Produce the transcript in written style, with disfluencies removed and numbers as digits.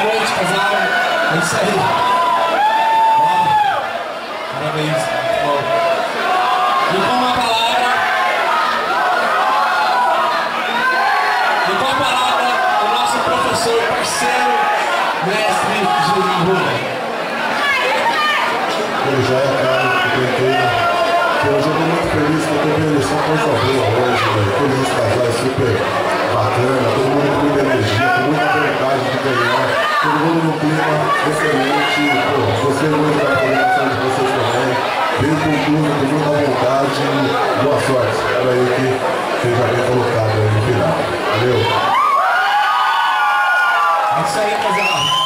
Norwich as I would say. Parabéns. E com a palavra, o nosso professor, parceiro, mestre Gilmar Ruben. Eu já é caro, que hoje eu estou muito feliz que eu estou vendo essa coisa boa hoje, né? Todos os casais super bacana, todo mundo com muita energia, com muita vontade de ganhar, todo mundo no clima excelente, pô, você muito da apresentação de vocês também, bem com tudo, com muita vontade, boa sorte, espero aí que seja bem colocado aí no final. Valeu! É isso aí, pessoal.